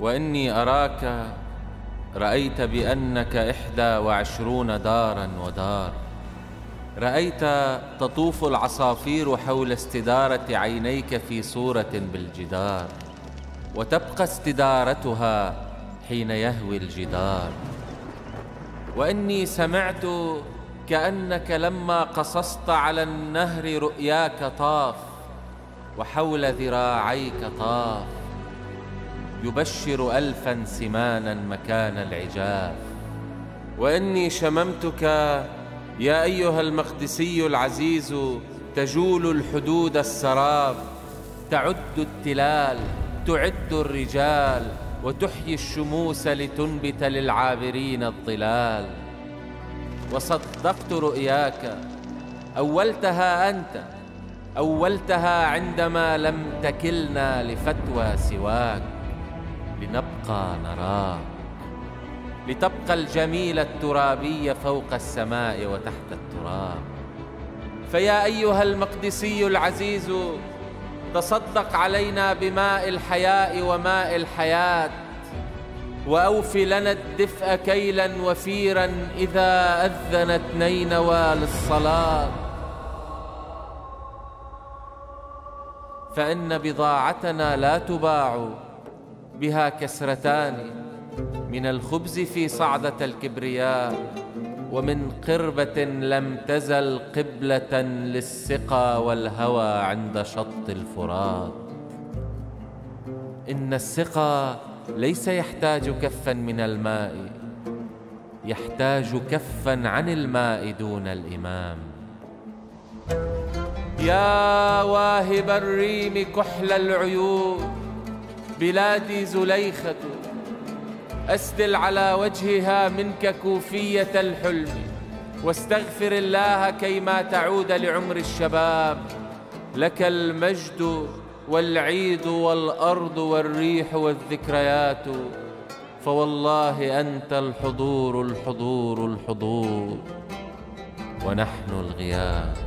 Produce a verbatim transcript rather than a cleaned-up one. وإني أراك رأيت بأنك إحدى وعشرون دارا ودار، رأيت تطوف العصافير حول استدارة عينيك في صورة بالجدار، وتبقى استدارتها حين يهوي الجدار. وإني سمعت كأنك لما قصصت على النهر رؤياك طاف، وحول ذراعيك طاف يبشر ألفا سمانا مكان العجاف. وإني شممتك يا أيها المقدسي العزيز تجول الحدود السراب، تعد التلال تعد الرجال، وتحيي الشموس لتنبت للعابرين الظلال. وصدقت رؤياك، أولتها أنت، أولتها عندما لم تكلنا لفتوى سواك، لنبقى نراك، لتبقى الجميلة الترابية فوق السماء وتحت التراب. فيا أيها المقدسي العزيز تصدق علينا بماء الحياء وماء الحياة، وأوف لنا الدفء كيلا وفيرا إذا أذن اثني نوى للصلاة، فإن بضاعتنا لا تباع بها كسرتان، من الخبز في صعدة الكبرياء، ومن قربة لم تزل قبلة للسقى والهوى عند شط الفرات. إن السقى ليس يحتاج كفا من الماء، يحتاج كفا عن الماء دون الإمام. يا واهب الريم كحل العيون، بلادي زليخة أسدل على وجهها منك كوفية الحلم، واستغفر الله كيما تعود لعمر الشباب. لك المجد والعيد والأرض والريح والذكريات، فوالله أنت الحضور الحضور الحضور، ونحن الغياب.